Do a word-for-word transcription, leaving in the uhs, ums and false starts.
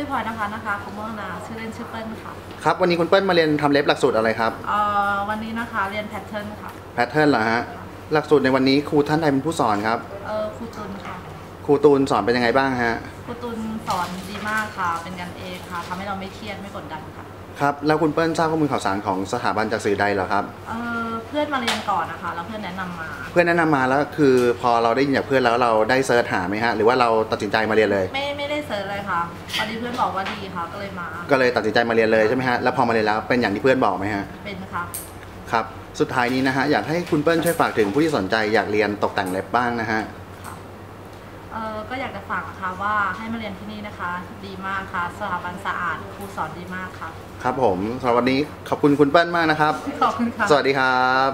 ชื่อพลอยนภัสนะคะคุณเมืองนาชื่อเล่นชื่อเปิ้ลค่ะครับวันนี้คุณเปิ้ลมาเรียนทำเล็บหลักสูตรอะไรครับเอ่อวันนี้นะคะเรียนแพทเทิร์นค่ะแพทเทิร์นเหรอฮะหลักสูตรในวันนี้ครูท่านใดเป็นผู้สอนครับเออครูตูนค่ะครูตูนสอนเป็นยังไงบ้างฮะครูตูนสอนดีมากค่ะเป็นกันเองค่ะทำให้เราไม่เครียดไม่กดดันค่ะครับแล้วคุณเปิ้ลทราบข้อมูลข่าวสารของสถาบันจากสื่อใดเหรอครับเออเพื่อนมาเรียนก่อนนะคะแล้วเพื่อนแนะนำมาเพื่อนแนะนำมาแล้วคือพอเราได้ยินจากเพื่อนแล้วเราได้เซิร์ชหาไหมฮะหรือว่าเราตัดสินใจมาเรียนเลยไม่ไม่ได้เซิร์ชเลยค่ะพอดีเพื่อนบอกว่าดีค่ะก็เลยมาก็เลยตัดสินใจมาเรียนเลยใช่ไหมฮะแล้วพอมาเรียนแล้วเป็นอย่างที่เพื่อนบอกไหมฮะเป็นค่ะครับสุดท้ายนี้นะฮะอยากให้คุณเปิ้ลช่วยฝากถึงผู้ที่สนใจอยากเรียนตกแต่งเล็บบ้างนะฮะเออก็อยากจะฝากนะคะว่าให้มาเรียนที่นี่นะคะดีมากค่ะสถาบันสะอาดครูสอนดีมากค่ะครับผมสำหรับวันนี้ขอบคุณคุณเปิ้ลมากนะครับขอบคุณค่ะสวัสดีครับ